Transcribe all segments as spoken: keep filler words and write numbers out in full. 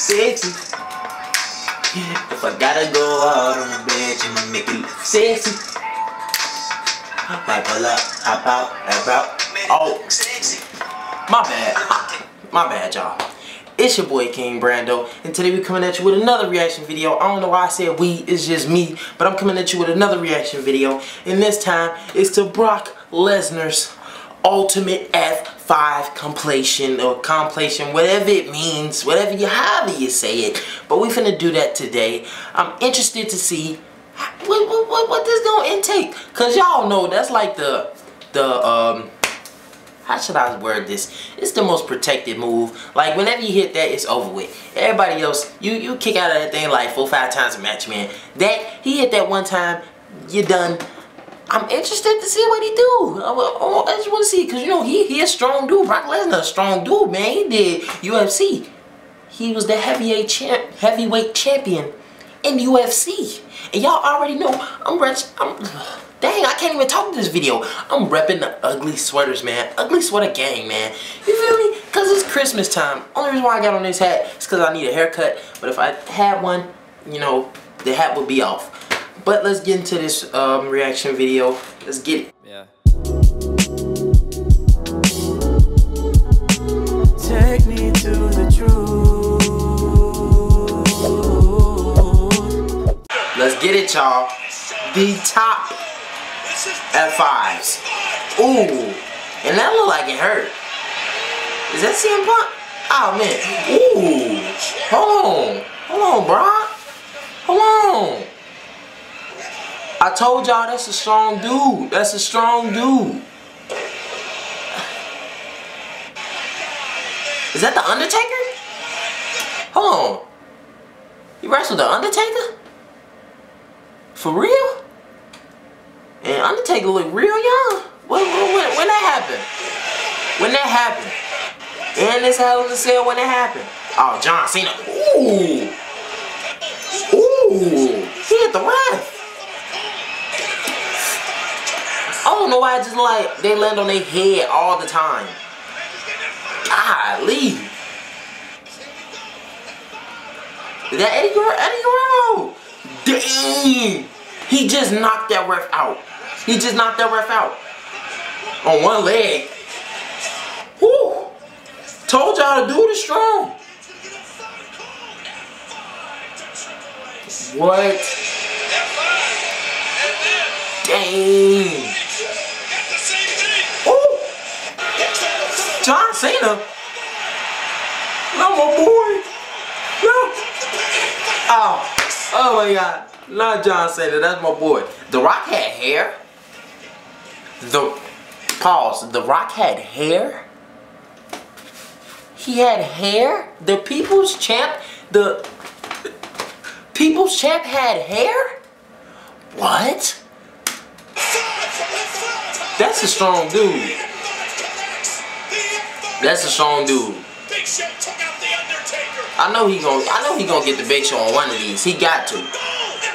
sexy. If I gotta go out on the bitch, I'ma make it look sexy. I pull up, hop out, hop out. Oh, sexy. My bad. My bad, y'all. It's your boy King Brando, and today we're coming at you with another reaction video. I don't know why I said we, it's just me, but I'm coming at you with another reaction video, and this time it's to Brock Lesnar's Ultimate F five completion, or completion, whatever it means, whatever you, however you say it, but we finna do that today. I'm interested to see what, what, what this gonna intake, cause y'all know that's like the, the, um, how should I word this? It's the most protected move. Like, whenever you hit that, it's over with. Everybody else, you, you kick out of that thing like four, five times a match, man. That, he hit that one time, you're done. I'm interested to see what he do. I, I, I just want to see, because, you know, he, he a strong dude. Brock Lesnar, a strong dude, man. He did U F C. He was the heavyweight champ, heavyweight champion in the U F C. And y'all already know, I'm rich, I'm... Dang, I can't even talk to this video. I'm repping the ugly sweaters, man. Ugly sweater gang, man. You feel me? Because it's Christmas time. Only reason why I got on this hat is because I need a haircut. But if I had one, you know, the hat would be off. But let's get into this um, reaction video. Let's get it. Yeah. Take me to the truth. Let's get it, y'all. The top F fives. Ooh. And that look like it hurt. Is that C M Punk? Oh, man. Ooh. Hold on. Hold on, Brock. Hold on. I told y'all that's a strong dude. That's a strong dude. Is that the Undertaker? Hold on. You wrestled the Undertaker? For real? And Undertaker look real young. When, when, when, when that happened? When that happened? And this Hell in a Cell when that happened. Oh, John Cena. Ooh. Ooh. He hit the ref. I don't know why I just like, they land on their head all the time. Golly. Is that Eddie Guerrero? Dang. He just knocked that ref out. He just knocked that ref out. On one leg. Woo! Told y'all the dude is strong. What? Dang. Ooh! John Cena. No, my boy. No. Oh. Oh my God. Not John Cena. That's my boy. The Rock had hair. The pause. The Rock had hair. He had hair. The People's Champ. The People's Champ had hair. What? That's a strong dude. That's a strong dude. Big Show took out the Undertaker. I know he gonna. I know he gonna get the Big Show on one of these. He got to.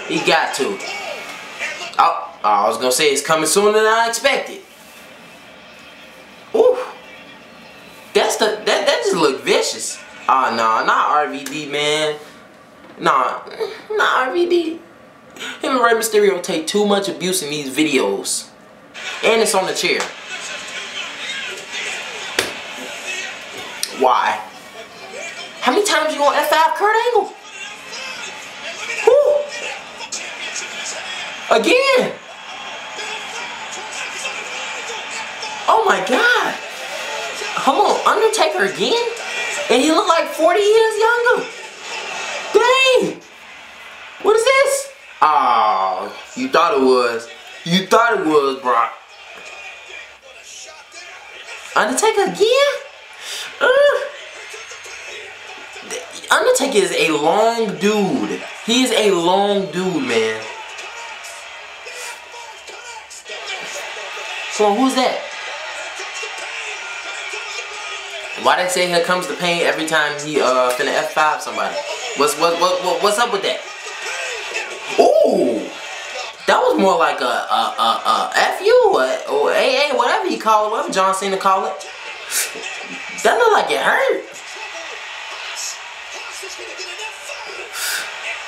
He got to. Oh, I was gonna say it's coming sooner than I expected. Ooh, that's the that that just looked vicious. Ah, oh, nah, not R V D, man. Nah, not R V D. Him and Rey Mysterio take too much abuse in these videos, and it's on the chair. Why? How many times you gonna F five Kurt Angle? Again! Oh my God! Hold on, Undertaker again? And he looked like forty years younger! Dang! What is this? Oh, you thought it was. You thought it was, Brock. Undertaker again? Uh. Undertaker is a long dude. He is a long dude, man. So who's that? Why they say here comes the pain every time he uh finna F five somebody? What's what what, what what's up with that? Ooh, that was more like a a a, a F you or, or A A, whatever you call it, whatever John Cena call it. That look like it hurt.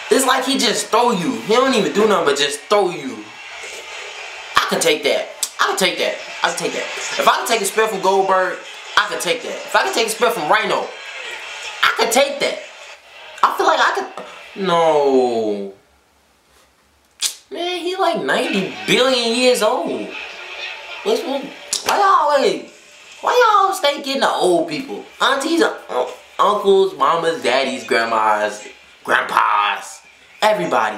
It's like he just throw you. He don't even do nothing but just throw you. I can take that. I can take that. I can take that. If I can take a spell from Goldberg, I can take that. If I can take a spell from Rhino, I can take that. I feel like I could. No. Man, he like ninety billion years old. What's wrong? Why y'all always, why y'all stay getting the old people? Aunties, un uncles, mamas, daddies, grandmas, grandpas, everybody.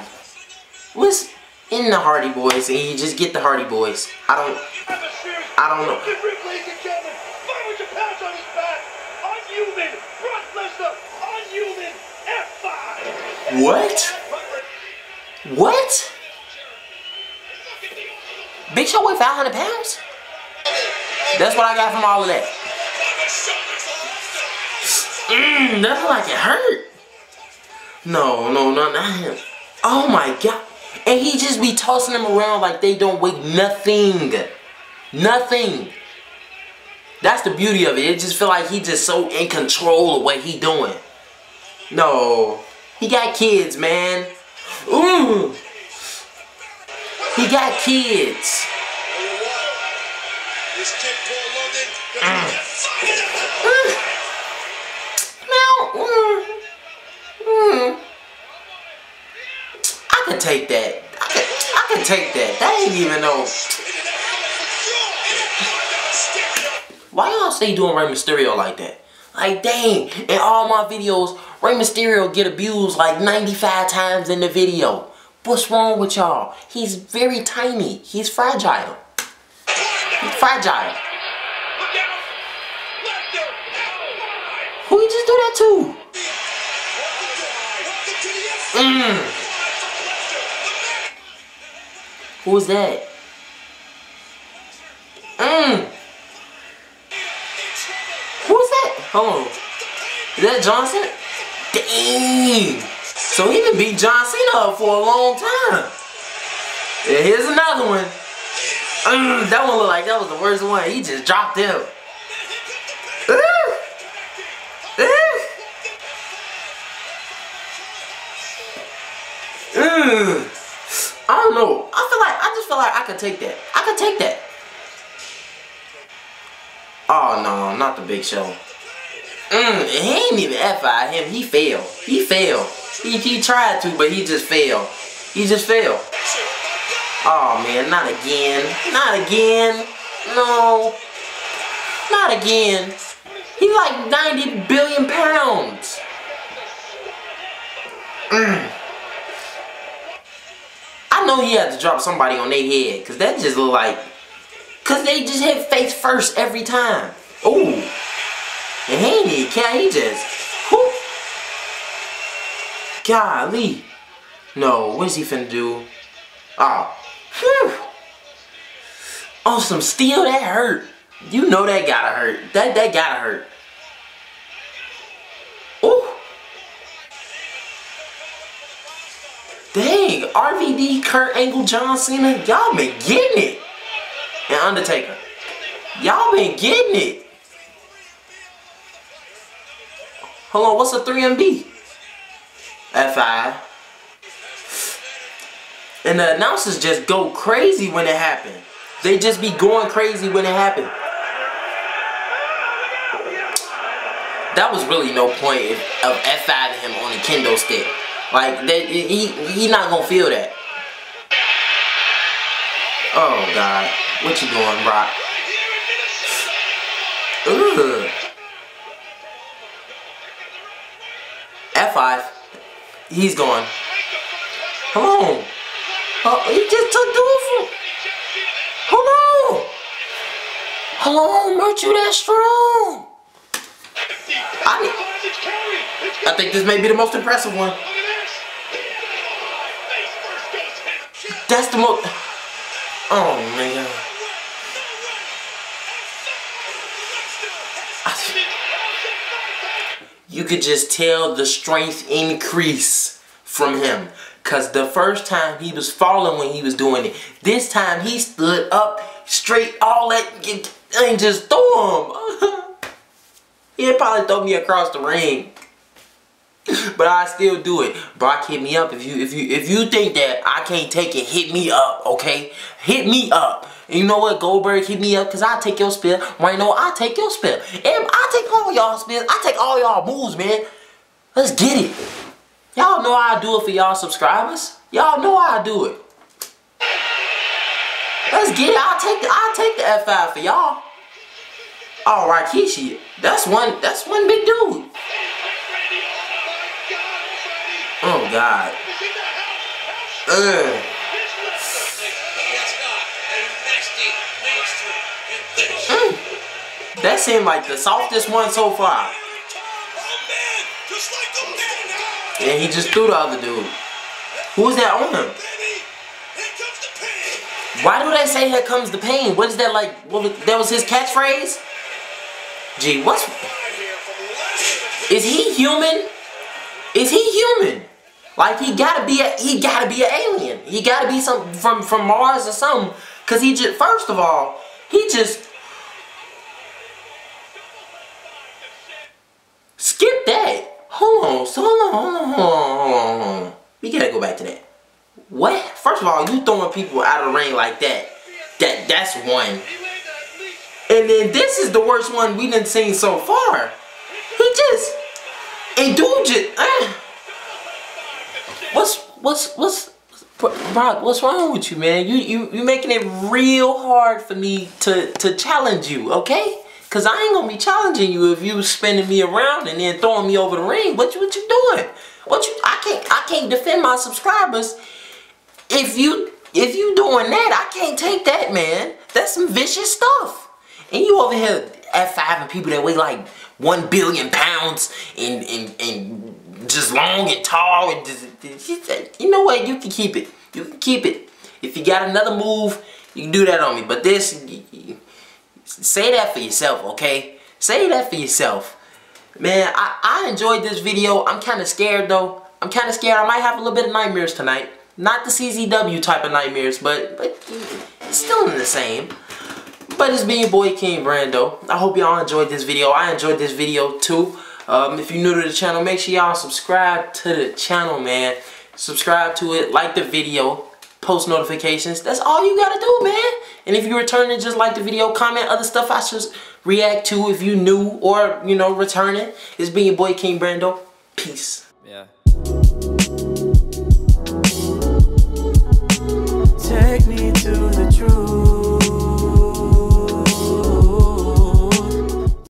What's in the Hardy Boys? And you just get the Hardy Boys. I don't, I don't know. Ladies and gentlemen, fight with your pounds on his back. Unhuman, Brock Lesnar, unhuman, F five. What? What? Big Show weigh five hundred pounds? That's what I got from all of that. Mmm, that's like it hurt. No, no, no, not him. Oh my god. And he just be tossing them around like they don't weigh nothing. Nothing. That's the beauty of it. It just feel like he just so in control of what he doing. No. He got kids, man. Ooh. He got kids. Mm. Mm. No. Mm. Mm. I can take that. I can, I can take that. That ain't even no. Why y'all stay doing Rey Mysterio like that? Like, dang. In all my videos, Rey Mysterio get abused like ninety-five times in the video. What's wrong with y'all? He's very tiny. He's fragile. He's fragile. Who he just do that to? Mm. Who's that? Mm. Who's that? Hold on. Is that Johnson? Dang. So he can beat John Cena up for a long time. Yeah, here's another one. Mm, that one looked like that was the worst one. He just dropped him. Ooh. Ooh. Ooh. I don't know. I feel like I just feel like I could take that. I could take that. Oh no, not the Big Show. Mm, he ain't even F five him. He failed. He failed. He, he tried to, but he just failed. He just failed. Oh, man, not again. Not again. No. Not again. He like ninety billion pounds. Mm. I know he had to drop somebody on their head, because that just look like... Because they just hit face first every time. Ooh. And he ain't even care. He just... Whoop. Golly. No, what is he finna do? Oh. Whew. On some steel, that hurt. You know that gotta hurt. That that gotta hurt. Ooh. Dang, R V D, Kurt Angle, John Cena, y'all been getting it. And Undertaker. Y'all been getting it. Hold on, what's a three M D? F five. And the announcers just go crazy when it happens. They just be going crazy when it happened. That was really no point of F five to him on a kendo stick. Like, that, he, he not gonna feel that. Oh, God. What you doing, Brock? Ugh. F five. He's gone. Come on. Oh, he just took the from. Hold on. Hold on, weren't you that strong? I need, I think this may be the most impressive one. That's the most. Oh man. You could just tell the strength increase from him. Because the first time he was falling when he was doing it. This time he stood up straight, all that, and just threw him. He'd probably throw me across the ring. But I still do it. Brock, hit me up if you if you if you think that I can't take it. Hit me up, okay? Hit me up. And you know what, Goldberg, hit me up, cause I take your spill. Rhino, I take your spill. And I take all y'all spills. I take all y'all moves, man. Let's get it. Y'all know I do it for y'all subscribers. Y'all know I do it. Let's get it. I'll take the I'll take the F five for y'all. Oh, Rikishi. That's one that's one big dude. Oh God. Ugh. Mm. That seemed like the softest one so far. Yeah, he just threw the other dude. Who's that on him? Why do they say here comes the pain? What is that like? What was, that was his catchphrase? Gee, what's... Is he human? Is he human? Like, he gotta be a, he gotta be an alien. He gotta be some from, from Mars or something. Cause he just, first of all, he just... Skip that. Hold on, hold on, hold on, hold on, hold on. We gotta go back to that. What? First of all, you throwing people out of the ring like that. That that's one. And then this is the worst one we done seen so far. He just and dude just uh. What's what's what's Brock, what's wrong with you, man? You you you making it real hard for me to to challenge you, okay? Cause I ain't gonna be challenging you if you spinning me around and then throwing me over the ring. What you what you doing? What you I can't I can't defend my subscribers. If you if you doing that, I can't take that, man. That's some vicious stuff. And you over here F five and people that weigh like one billion pounds and and, and just long and tall and just, you know what? You can keep it. You can keep it. If you got another move, you can do that on me. But this, say that for yourself, okay? Say that for yourself, man. I I enjoyed this video. I'm kind of scared though. I'm kind of scared. I might have a little bit of nightmares tonight. Not the C Z W type of nightmares, but, but it's still the same. But it's me, your boy, King Brando. I hope y'all enjoyed this video. I enjoyed this video, too. Um, if you're new to the channel, make sure y'all subscribe to the channel, man. Subscribe to it. Like the video. Post notifications. That's all you gotta do, man. And if you're returning, just like the video. Comment other stuff I should react to if you're new or, you know, returning. It's been your boy, King Brando. Peace. Yeah.